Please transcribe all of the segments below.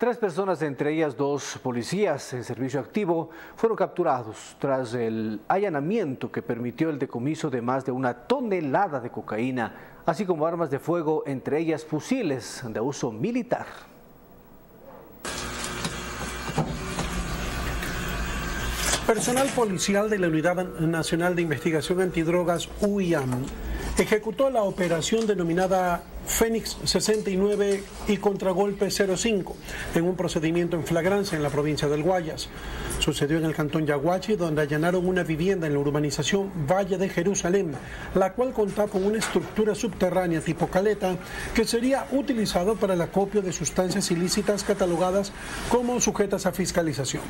Tres personas, entre ellas dos policías en servicio activo, fueron capturados tras el allanamiento que permitió el decomiso de más de 1 tonelada de cocaína, así como armas de fuego, entre ellas fusiles de uso militar. Personal policial de la Unidad Nacional de Investigación Antidrogas, UIAM, ejecutó la operación denominada Fénix 69 y contragolpe 05 en un procedimiento en flagrancia en la provincia del Guayas. Sucedió en el cantón Yaguachi, donde allanaron una vivienda en la urbanización Valle de Jerusalén, la cual contaba con una estructura subterránea tipo caleta que sería utilizado para el acopio de sustancias ilícitas catalogadas como sujetas a fiscalización.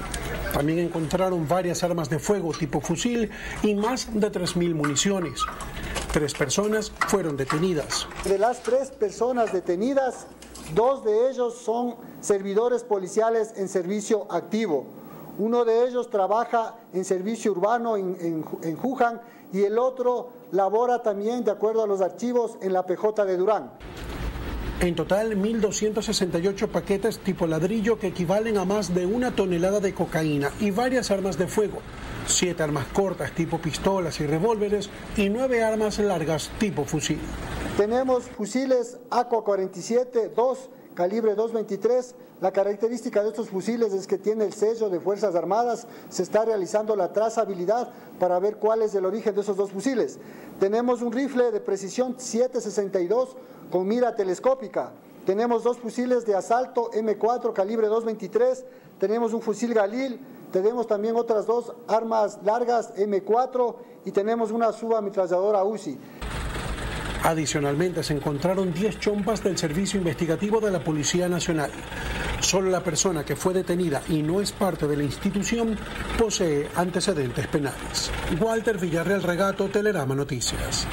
También encontraron varias armas de fuego tipo fusil y más de 3.000 municiones. 3 personas fueron detenidas. De las 3 personas detenidas, 2 de ellos son servidores policiales en servicio activo. Uno de ellos trabaja en servicio urbano en Juján y el otro labora también, de acuerdo a los archivos, en la PJ de Durán. En total, 1.268 paquetes tipo ladrillo que equivalen a más de 1 tonelada de cocaína y varias armas de fuego. 7 armas cortas tipo pistolas y revólveres y 9 armas largas tipo fusil. Tenemos fusiles AK 47-2, calibre 2.23. La característica de estos fusiles es que tiene el sello de Fuerzas Armadas. Se está realizando la trazabilidad para ver cuál es el origen de esos 2 fusiles. Tenemos un rifle de precisión 7.62 con mira telescópica. Tenemos 2 fusiles de asalto M4 calibre 2.23. Tenemos un fusil Galil. Tenemos también otras 2 armas largas M4 y tenemos una subametralladora Uzi. Adicionalmente se encontraron 10 chompas del Servicio Investigativo de la Policía Nacional. Solo la persona que fue detenida y no es parte de la institución posee antecedentes penales. Walter Villarreal Regato, Telerama Noticias.